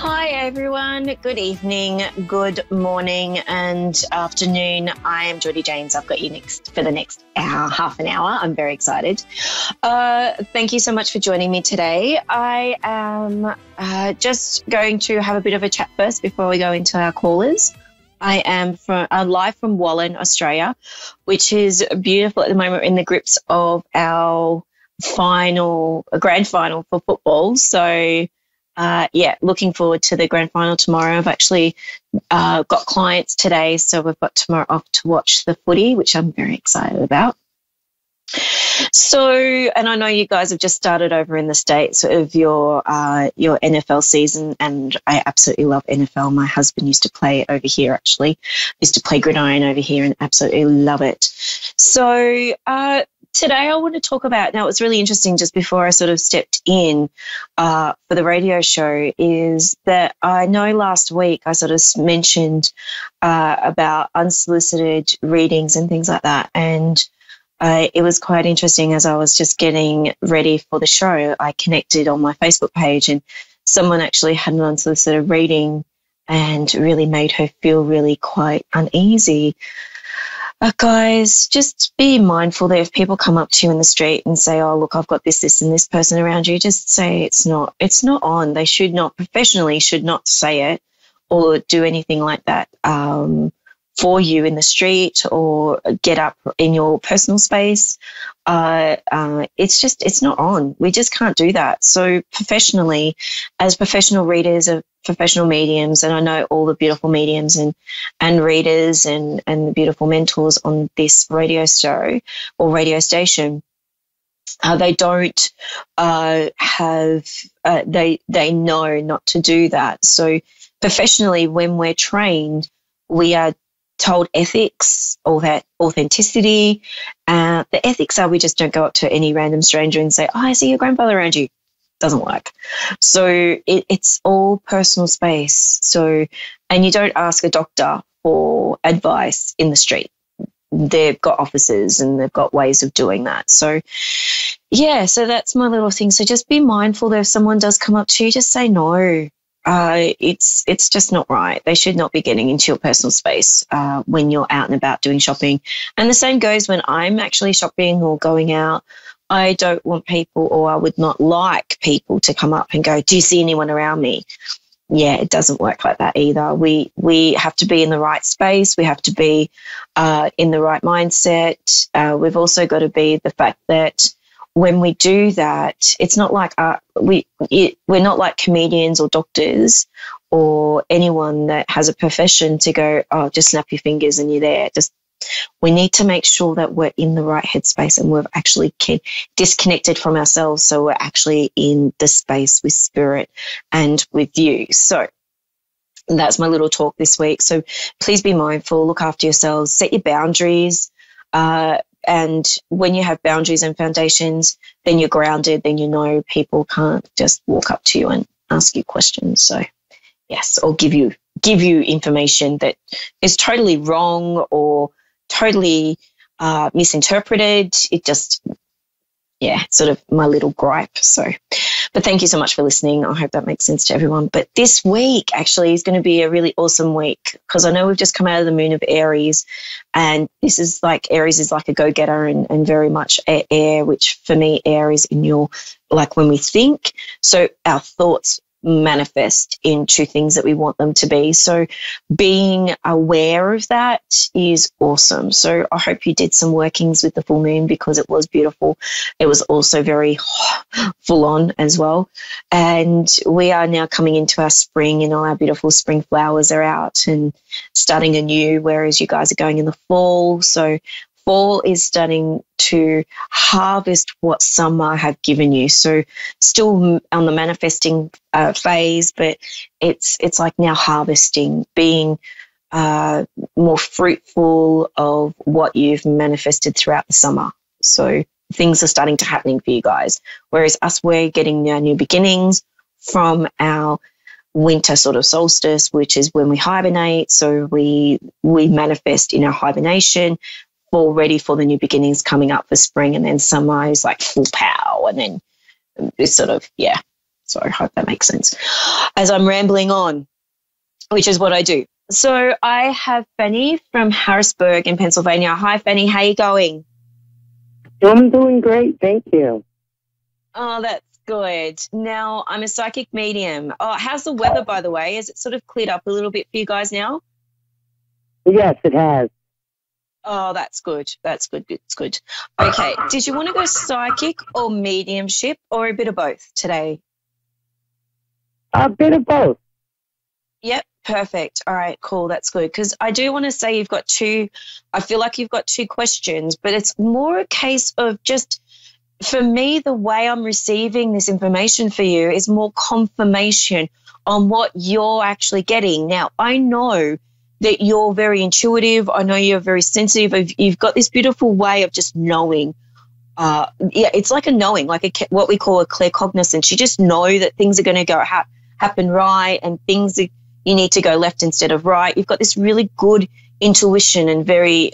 Hi everyone, good evening, good morning and afternoon. I am Jordy James. I've got you next for the next hour, half an hour. I'm very excited. Thank you so much for joining me today. I am just going to have a bit of a chat first before we go into our callers. I am live from Wallen, Australia, which is beautiful at the moment. We're in the grips of our grand final for football. So yeah, looking forward to the grand final tomorrow. I've actually got clients today, so we've got tomorrow off to watch the footy, which I'm very excited about. So, and I know you guys have just started over in the States of your NFL season, and I absolutely love NFL. My husband used to play over here, actually. Used to play gridiron over here and absolutely love it. So, today I want to talk about, now it's really interesting just before I sort of stepped in for the radio show, is that I know last week I sort of mentioned about unsolicited readings and things like that, and it was quite interesting as I was just getting ready for the show. I connected on my Facebook page and someone actually had an unsolicited reading and really made her feel really quite uneasy. Guys, just be mindful that if people come up to you in the street and say, oh, look, I've got this, and this person around you, just say it's not on. They should not, professionally should not say it or do anything like that for you in the street or get up in your personal space. It's not on. We just can't do that. So professionally, as professional readers of professional mediums, and I know all the beautiful mediums and readers and the beautiful mentors on this radio show or radio station, they don't have they know not to do that. So professionally, when we're trained, we are told ethics, all that authenticity. The ethics are we just don't go up to any random stranger and say, oh, I see your grandfather around you. Doesn't work. So it's all personal space. So, and you don't ask a doctor for advice in the street. They've got offices and they've got ways of doing that. So, yeah, so that's my little thing. So just be mindful that if someone does come up to you, just say no. It's just not right. They should not be getting into your personal space when you're out and about doing shopping. And the same goes when I'm actually shopping or going out. I don't want people, or I would not like people to come up and go, do you see anyone around me? Yeah, it doesn't work like that either. We have to be in the right space. We have to be in the right mindset. We've also got to be the fact that when we do that, it's not like we're not like comedians or doctors or anyone that has a profession to go, oh, just snap your fingers and you're there. We need to make sure that we're in the right headspace and we've actually disconnected from ourselves, so we're actually in the space with spirit and with you. So that's my little talk this week. So please be mindful, look after yourselves, set your boundaries. And when you have boundaries and foundations, then you're grounded, then you know people can't just walk up to you and ask you questions. So, yes, or give you information that is totally wrong or totally misinterpreted. It just, yeah, sort of my little gripe. So, but thank you so much for listening. I hope that makes sense to everyone. But this week actually is going to be a really awesome week because I know we've just come out of the moon of Aries, and this is like Aries is like a go-getter and very much air, which for me, air is in your, like when we think. So our thoughts manifest into things that we want them to be. So being aware of that is awesome. So I hope you did some workings with the full moon because it was beautiful. It was also very full on as well. And we are now coming into our spring and all our beautiful spring flowers are out and starting anew, whereas you guys are going in the fall. So fall is starting to harvest what summer have given you. So still on the manifesting phase, but it's like now harvesting, being more fruitful of what you've manifested throughout the summer. So things are starting to happening for you guys, whereas us, we're getting our new beginnings from our winter sort of solstice, which is when we hibernate. So we manifest in our hibernation, all ready for the new beginnings coming up for spring, and then summer is like full power, and then it's sort of, yeah, So I hope that makes sense as I'm rambling on, which is what I do. So I have Fanny from Harrisburg in Pennsylvania. Hi, Fanny. How are you going? I'm doing great. Thank you. Oh, that's good. Now, I'm a psychic medium. Oh, how's the weather, by the way? Is it sort of cleared up a little bit for you guys now? Yes, it has. Oh, that's good. That's good. It's good. Okay. Did you want to go psychic or mediumship or a bit of both today? A bit of both. Yep. Perfect. All right, cool. That's good. Because I do want to say you've got two, I feel like you've got two questions, but it's more a case of just, for me, the way I'm receiving this information for you is more confirmation on what you're actually getting. Now, I know that you're very intuitive. I know you're very sensitive. You've got this beautiful way of just knowing. Yeah, it's like a knowing, like a, what we call a claircognizance. You just know that things are going to go happen right, and things are, you need to go left instead of right. You've got this really good intuition and very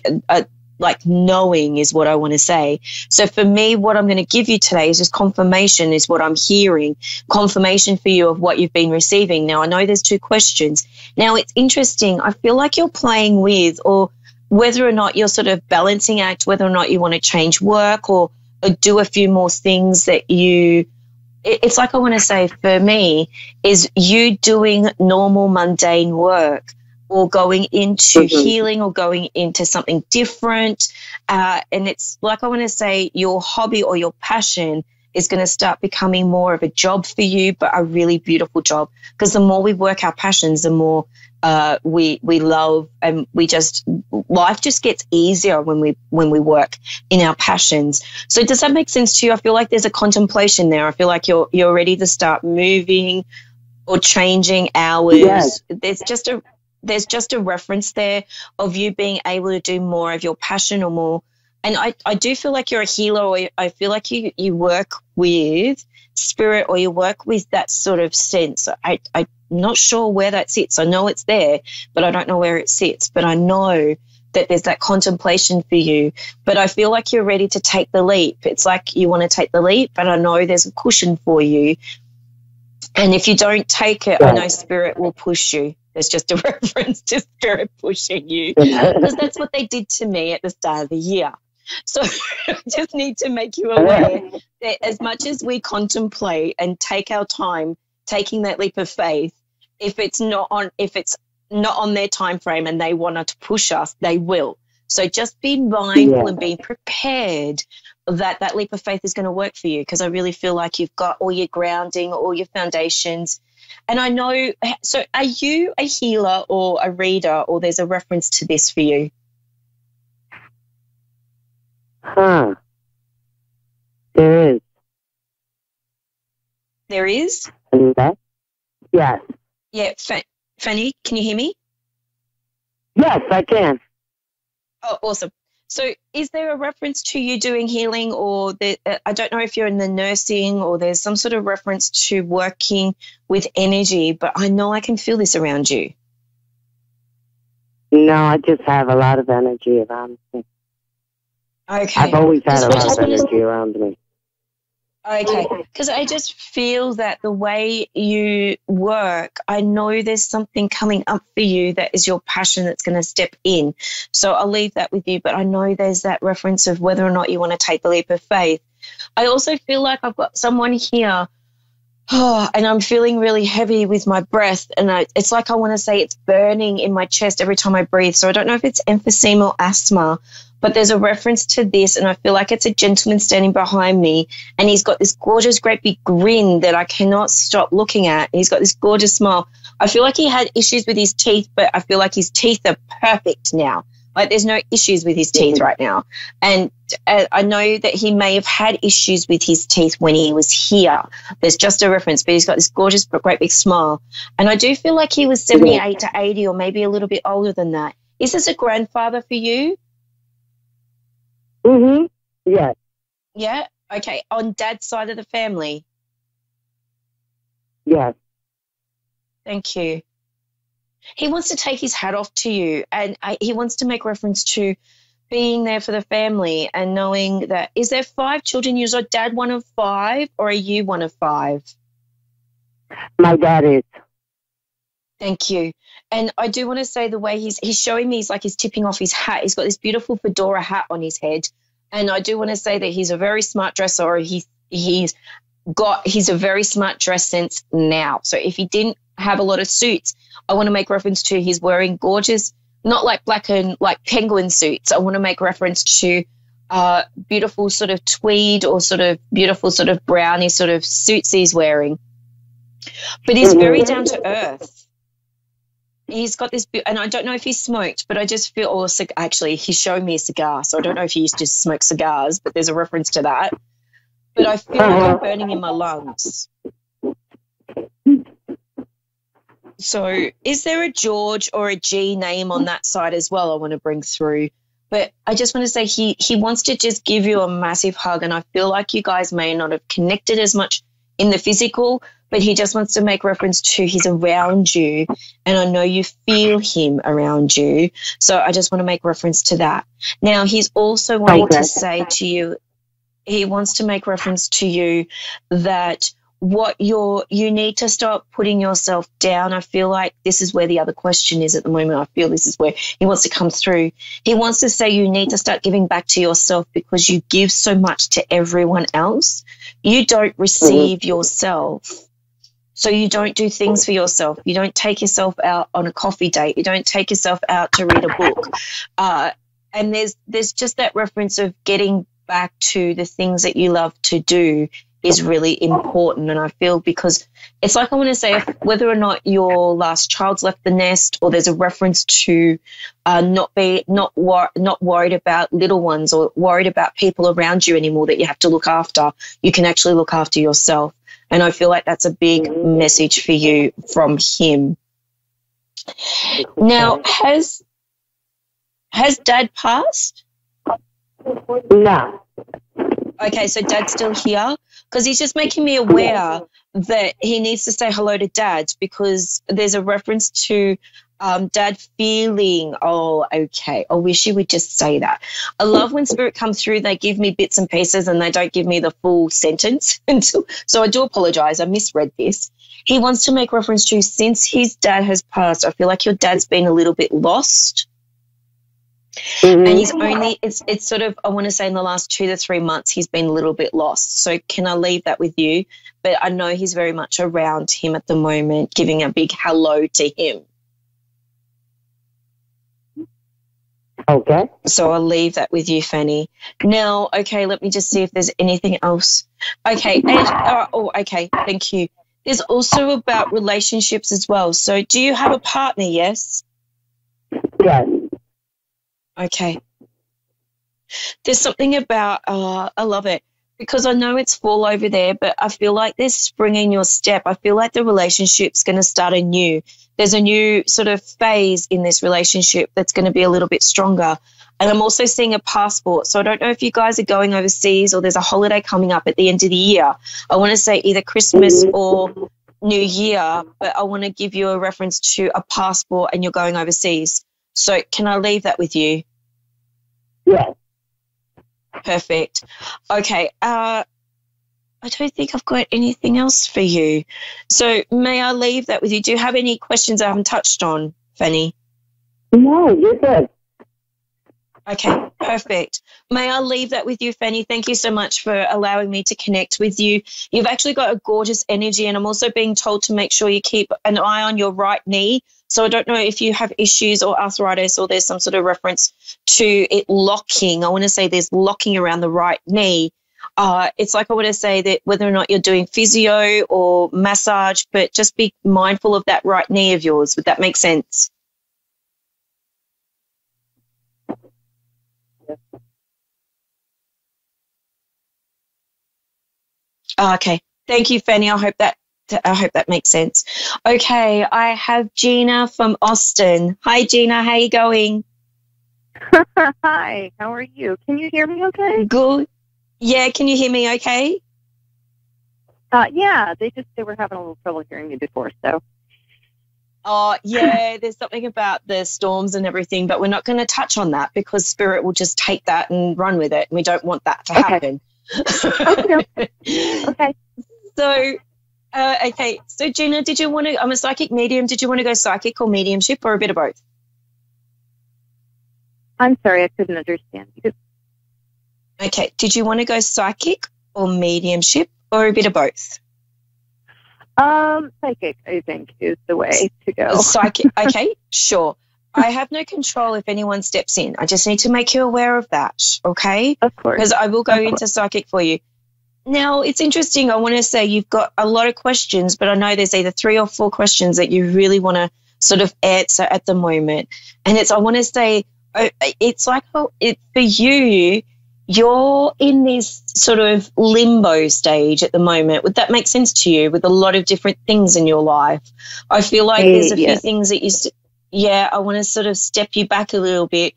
like knowing is what I want to say. So for me, what I'm going to give you today is just confirmation is what I'm hearing, confirmation for you of what you've been receiving. Now, I know there's two questions. Now, it's interesting. I feel like you're playing with, or whether or not you're sort of balancing act, whether or not you want to change work or do a few more things that you, it's like I want to say for me is you doing normal mundane work or going into healing or going into something different. And it's like I want to say your hobby or your passion is going to start becoming more of a job for you, but a really beautiful job, because the more we work our passions, the more we love, and we just, life just gets easier when we work in our passions. So does that make sense to you? I feel like there's a contemplation there. I feel like you're ready to start moving or changing hours. Yes. There's just a reference there of you being able to do more of your passion or more. And I do feel like you're a healer, or I feel like you work with spirit, or you work with that sort of sense. I'm not sure where that sits. I know it's there, but I don't know where it sits. But I know that there's that contemplation for you. But I feel like you're ready to take the leap. It's like you want to take the leap, but I know there's a cushion for you. And if you don't take it, I know spirit will push you. There's just a reference to spirit pushing you, because that's what they did to me at the start of the year. So I just need to make you aware that as much as we contemplate and take our time taking that leap of faith, if it's not on their time frame and they want to push us, they will. So just be mindful and be prepared that leap of faith is going to work for you, because I really feel like you've got all your grounding, all your foundations. And I know, so are you a healer or a reader, or there's a reference to this for you? Huh. There is. There is? Yes. Yeah. Fanny, can you hear me? Yes, I can. Oh, awesome. So is there a reference to you doing healing, or I don't know if you're in the nursing, or there's some sort of reference to working with energy, but I know I can feel this around you. No, I just have a lot of energy around me. Okay. I've always had a lot of energy around me. Okay, because I just feel that the way you work, I know there's something coming up for you that is your passion that's going to step in. So I'll leave that with you, but I know there's that reference of whether or not you want to take the leap of faith. I also feel like I've got someone here, and I'm feeling really heavy with my breath, and it's like I want to say it's burning in my chest every time I breathe. So I don't know if it's emphysema or asthma, but there's a reference to this, and I feel like it's a gentleman standing behind me, and he's got this gorgeous, great big grin that I cannot stop looking at. He's got this gorgeous smile. I feel like he had issues with his teeth, but I feel like his teeth are perfect now. Like there's no issues with his teeth right now. And I know that he may have had issues with his teeth when he was here. There's just a reference, but he's got this gorgeous, great big smile. And I do feel like he was 78 to 80, or maybe a little bit older than that. Is this a grandfather for you? Mm-hmm. Yeah. Yeah? Okay. On Dad's side of the family? Yeah. Thank you. He wants to take his hat off to you, and he wants to make reference to being there for the family and knowing that. Is there 5 children? Is your dad one of 5, or are you one of 5? my dad is. Thank you. And I do want to say the way he's showing me, he's tipping off his hat. He's got this beautiful fedora hat on his head. And I do want to say that he's a very smart dresser. Or he's a very smart dress sense now. So if he didn't have a lot of suits, I want to make reference to he's wearing gorgeous, not like black and like penguin suits. I want to make reference to beautiful sort of tweed or sort of beautiful sort of brownie sort of suits he's wearing. But he's very down to earth. He's got this, and I don't know if he smoked, but I just feel, actually he showed me a cigar, so I don't know if he used to smoke cigars, but there's a reference to that. But I feel like I'm burning in my lungs. So is there a George or a G name on that side as well I want to bring through? But I just want to say he wants to just give you a massive hug, and I feel like you guys may not have connected as much in the physical, but he just wants to make reference to he's around you, and I know you feel him around you. So I just want to make reference to that. Now, he's also wanting to say to you, he wants to make reference to you that you need to stop putting yourself down. I feel like this is where the other question is at the moment. I feel this is where he wants to come through. He wants to say you need to start giving back to yourself because you give so much to everyone else. You don't receive yourself. So you don't do things for yourself. You don't take yourself out on a coffee date. You don't take yourself out to read a book. And there's just that reference of getting back to the things that you love to do is really important. And I feel because it's like I want to say whether or not your last child's left the nest, or there's a reference to not worried about little ones or worried about people around you anymore that you have to look after. You can actually look after yourself. And I feel like that's a big message for you from him. Now, has Dad passed? No. Okay, so Dad's still here, because he's just making me aware that he needs to say hello to Dad, because there's a reference to Dad feeling, oh, okay, I wish he would just say that. I love when Spirit come through, they give me bits and pieces and they don't give me the full sentence. So I do apologise, I misread this. He wants to make reference to since his dad has passed, I feel like your dad's been a little bit lost. And he's only, it's sort of, I want to say in the last 2 to 3 months, he's been a little bit lost. So can I leave that with you? But I know he's very much around him at the moment, giving a big hello to him. Okay. So I'll leave that with you, Fanny. Now, okay, let me just see if there's anything else. Okay. Okay. Thank you. There's also about relationships as well. So do you have a partner? Yes. Yes. Okay. There's something about, I love it, because I know it's fall over there, but I feel like there's spring in your step. I feel like the relationship's going to start anew. There's a new sort of phase in this relationship that's going to be a little bit stronger. And I'm also seeing a passport. So I don't know if you guys are going overseas or there's a holiday coming up at the end of the year. I want to say either Christmas or New Year, but I want to give you a reference to a passport and you're going overseas. So can I leave that with you? Yeah. Perfect. Okay. I don't think I've got anything else for you. So may I leave that with you? Do you have any questions I haven't touched on, Fanny? No, you're good. Okay, perfect. May I leave that with you, Fanny? Thank you so much for allowing me to connect with you. You've actually got a gorgeous energy, and I'm also being told to make sure you keep an eye on your right knee. So I don't know if you have issues or arthritis, or there's some sort of reference to it locking. I want to say there's locking around the right knee. It's like I want to say that whether or not you're doing physio or massage, but just be mindful of that right knee of yours. Would that make sense? Oh, okay. Thank you, Fanny. I hope that makes sense. Okay, I have Gina from Austin. Hi, Gina. How are you going? Hi. How are you? Can you hear me okay? Good. Yeah, can you hear me okay? Yeah, they were having a little trouble hearing me before, so. Oh, yeah, there's something about the storms and everything, but we're not going to touch on that because Spirit will just take that and run with it, and we don't want that to happen. Okay. Okay. So Okay, so Gina, did you want to, I'm a psychic medium, did you want to go psychic or mediumship or a bit of both? I'm sorry, I couldn't understand you. Okay, did you want to go psychic or mediumship or a bit of both? Psychic, I think, is the way to go. Psychic, okay, sure. I have no control if anyone steps in. I just need to make you aware of that, okay? Of course. Because I will go into psychic for you. Now, it's interesting. I want to say you've got a lot of questions, but I know there's either 3 or 4 questions that you really want to sort of answer at the moment. And it's, I want to say, it's like for you, you're in this sort of limbo stage at the moment. Would that make sense to you with a lot of different things in your life? I feel like there's a few things that you I want to sort of step you back a little bit.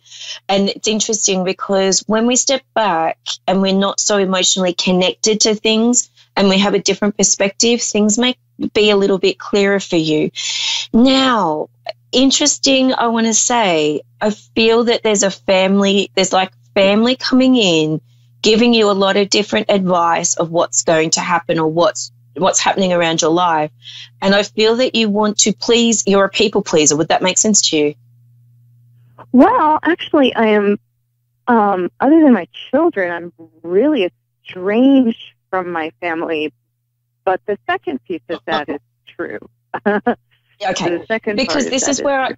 And it's interesting because when we step back and we're not so emotionally connected to things and we have a different perspective, things may be a little bit clearer for you. Now, interesting, I want to say, I feel that there's a family, there's like family coming in, giving you a lot of different advice of what's going to happen or what's happening around your life. And I feel that you want to please, you're a people pleaser. Would that make sense to you? Well, actually, I am, other than my children, I'm really estranged from my family. But the second piece of that is true. Okay, because this is where,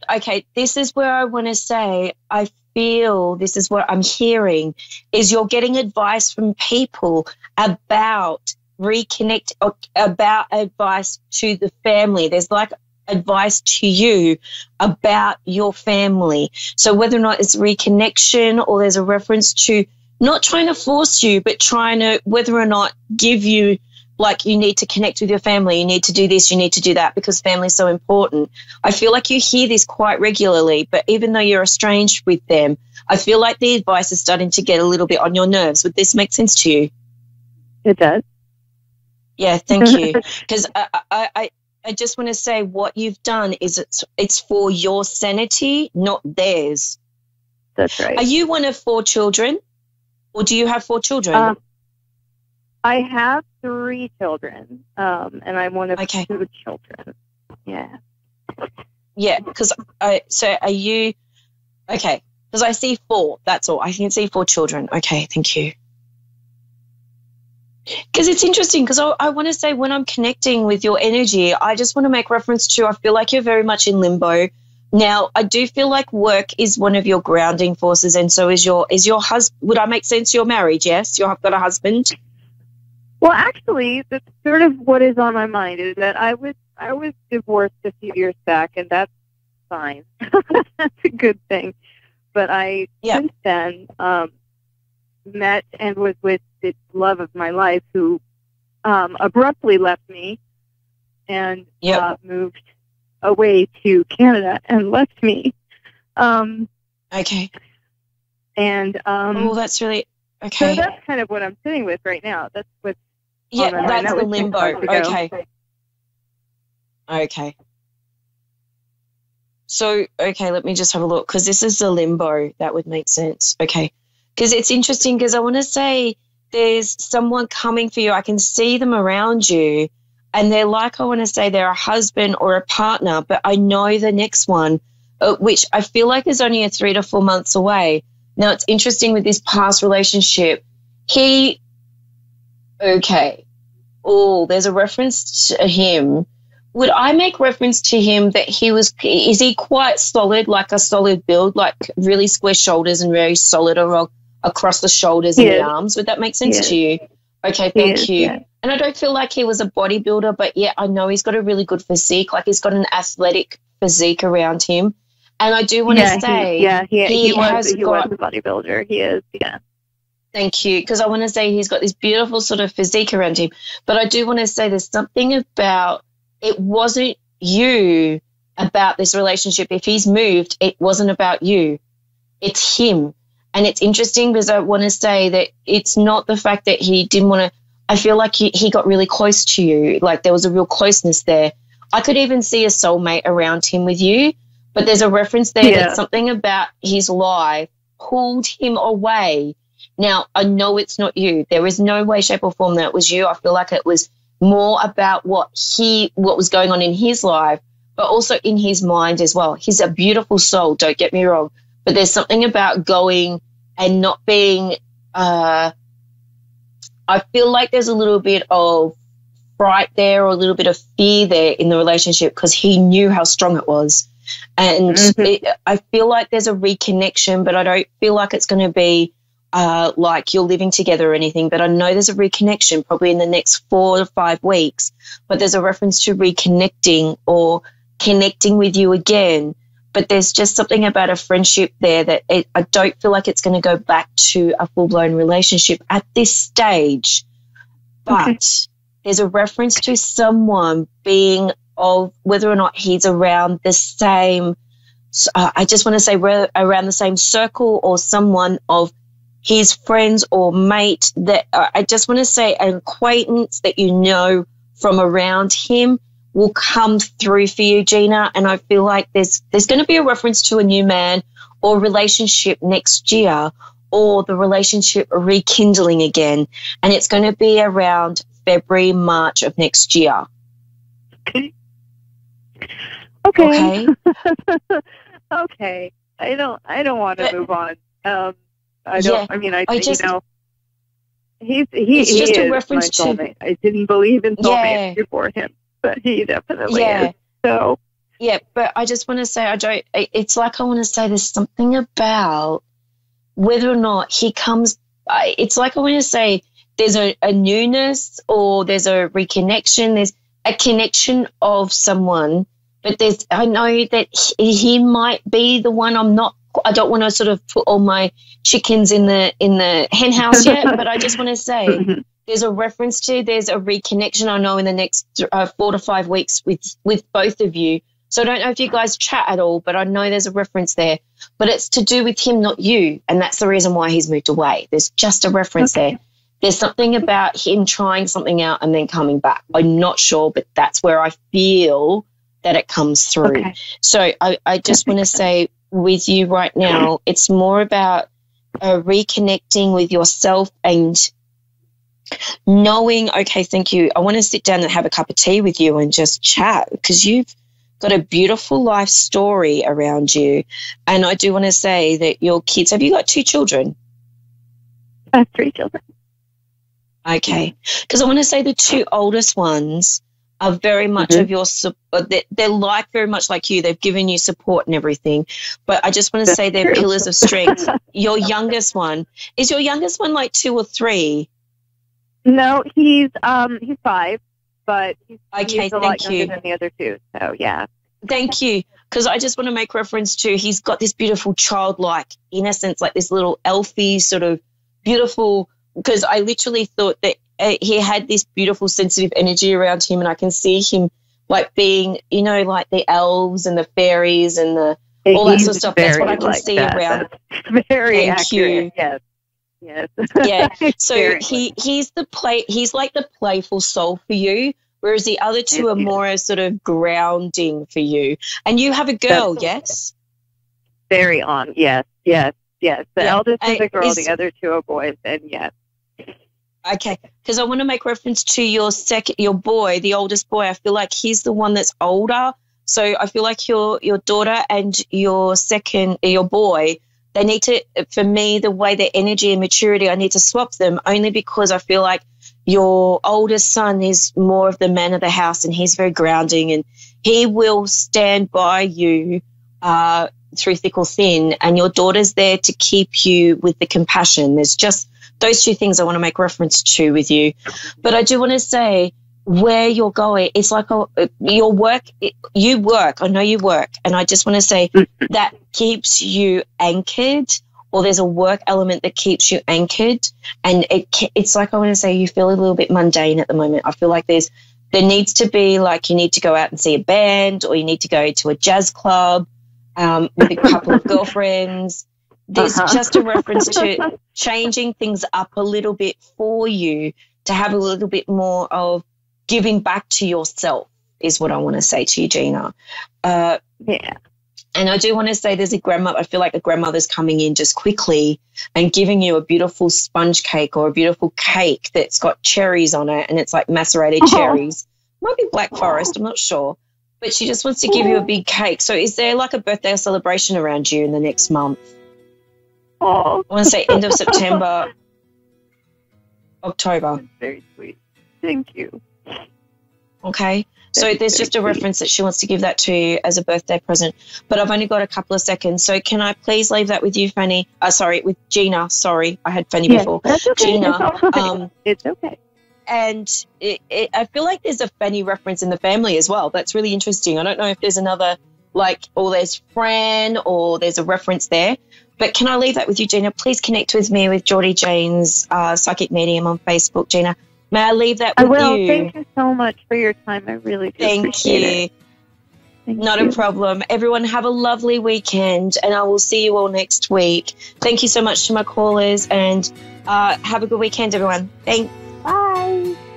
this is where I want to say, I feel this is what I'm hearing, is you're getting advice from people about reconnect, about advice to the family. There's like advice to you about your family. So whether or not it's reconnection or there's a reference to not trying to force you, but trying to, whether or not give you, like, you need to connect with your family, you need to do this, you need to do that, because family is so important. I feel like you hear this quite regularly, but even though you're estranged with them, I feel like the advice is starting to get a little bit on your nerves. Would this make sense to you? It does. Yeah, thank you. Because I just want to say what you've done is it's for your sanity, not theirs. That's right. Are you one of 4 children, or do you have 4 children? I have 3 children, and I'm one of 2 children. Yeah. Yeah, because so are you, okay, because I see 4, that's all. I can see 4 children. Okay, thank you. Because it's interesting, because I want to say when I'm connecting with your energy, I just want to make reference to, I feel like you're very much in limbo. Now, I do feel like work is one of your grounding forces, and so is your husband. Would I make sense? You're married, yes? You've got a husband? Well, actually, that's sort of what is on my mind, is that I was divorced a few years back, and that's fine. That's a good thing. But I, since then, met and was with the love of my life, who abruptly left me and moved away to Canada and left me. Okay. And well, that's really... Okay. So that's kind of what I'm sitting with right now. That's what. Yeah, that's the limbo. Okay. Okay. So, okay, let me just have a look, because this is the limbo. That would make sense. Okay. Because it's interesting, because I want to say there's someone coming for you. I can see them around you, and they're like, I want to say they're a husband or a partner, but I know the next one, which I feel like is only a 3 to 4 months away. Now, it's interesting with this past relationship, there's a reference to him. Would I make reference to him that is he quite solid, like a solid build, like really square shoulders and very solid across the shoulders and the arms? Would that make sense to you? Okay, thank you. Yeah. And I don't feel like he was a bodybuilder, but yeah, I know he's got a really good physique, like he's got an athletic physique around him. And I do want to say he was a bodybuilder. He is, Thank you, because I want to say he's got this beautiful sort of physique around him. But I do want to say there's something about it wasn't you about this relationship. If he's moved, it wasn't about you. It's him. And it's interesting, because I want to say that it's not the fact that he didn't want to. I feel like he got really close to you, like there was a real closeness there. I could even see a soulmate around him with you. But there's a reference there that something about his life pulled him away. Now, I know it's not you. There is no way, shape, or form that it was you. I feel like it was more about what was going on in his life, but also in his mind as well. He's a beautiful soul, don't get me wrong, but there's something about going and not being, I feel like there's a little bit of fright there or a little bit of fear there in the relationship because he knew how strong it was. And I feel like there's a reconnection, but I don't feel like it's going to be like you're living together or anything, but I know there's a reconnection probably in the next 4 to 5 weeks, but there's a reference to reconnecting or connecting with you again. But there's just something about a friendship there that I don't feel like it's going to go back to a full-blown relationship at this stage. But there's a reference to someone being of whether or not he's around the same, I just want to say around the same circle or someone of his friends or mate that I just want to say an acquaintance that you know from around him will come through for you, Gina. And I feel like there's going to be a reference to a new man or relationship next year or the relationship rekindling again. And it's going to be around February, March of next year. Okay. Okay. I don't want to move on. He is my soulmate. I didn't believe in soulmates before him, but he definitely is. So yeah, but I just want to say it's like I want to say there's something about whether or not he comes. It's like I want to say there's a newness or there's a reconnection. There's a connection of someone, but I know that he might be the one. I don't want to sort of put all my chickens in the hen house yet, but I just want to say there's a reference to, there's a reconnection I know in the next 4 to 5 weeks with both of you. So I don't know if you guys chat at all, but I know there's a reference there, but it's to do with him, not you. And that's the reason why he's moved away. There's just a reference there. There's something about him trying something out and then coming back. I'm not sure, but that's where I feel that it comes through. Okay. So I just want to say with you right now, it's more about reconnecting with yourself and knowing, okay, thank you. I want to sit down and have a cup of tea with you and just chat because you've got a beautiful life story around you. And I do want to say that your kids, have you got 2 children? I have 3 children. Okay, because I want to say the 2 oldest ones are very much of your support. They're like very much like you. They've given you support and everything. But I just want to say they're pillars of strength. Your youngest one, is your youngest one like 2 or 3? No, he's 5, but he's a lot younger than the other 2. So yeah. Thank you. Because I just want to make reference to he's got this beautiful childlike innocence, like this little elfy sort of beautiful. Because I literally thought that he had this beautiful sensitive energy around him, and I can see him like being, you know, like the elves and the fairies and all that sort of stuff. That's what I can see around. That's very accurate. Yes. Yeah. So he's like the playful soul for you, whereas the other 2 are more sort of grounding for you. And you have a girl, yes? Very on. Yes. Yes, the eldest is a girl, the other 2 are boys, and yes. Okay, because I want to make reference to your boy, the oldest boy. I feel like he's the one that's older, so I feel like your daughter and your boy, they need to, for me, the way their energy and maturity, I need to swap them only because I feel like your oldest son is more of the man of the house, and he's very grounding, and he will stand by you through thick or thin, and your daughter's there to keep you with the compassion. There's just those 2 things I want to make reference to with you. But I do want to say where you're going, it's like your work, you work, I know you work, and I just want to say that keeps you anchored, or there's a work element that keeps you anchored, and it's like I want to say you feel a little bit mundane at the moment. I feel like there needs to be like you need to go out and see a band, or you need to go to a jazz club with a couple of girlfriends. There's just a reference to changing things up a little bit for you to have a little bit more of giving back to yourself is what I want to say to you, Gina. Yeah. And I do want to say there's a grandmother, I feel like a grandmother's coming in just quickly and giving you a beautiful sponge cake or a beautiful cake that's got cherries on it, and it's like macerated cherries. Might be Black Forest, I'm not sure. But she just wants to give you a big cake. So is there like a birthday celebration around you in the next month? Oh. I want to say end of September, October. That's very sweet. Thank you. Okay. So there's just a reference that she wants to give that to you as a birthday present. But I've only got a couple of seconds. So can I please leave that with you, Fanny? Sorry, with Gina. Sorry, I had Fanny before. That's okay. Gina. It's, it's okay. And I feel like there's a Fanny reference in the family as well. That's really interesting. I don't know if there's another, like, or there's Fran or there's a reference there. But can I leave that with you, Gina? Please connect with me with Jordy James, Psychic Medium on Facebook, Gina. May I leave that with you? I will. Thank you so much for your time. I really do appreciate it. Thank you. Not a problem. Everyone have a lovely weekend, and I will see you all next week. Thank you so much to my callers, and have a good weekend, everyone. Thanks. Bye.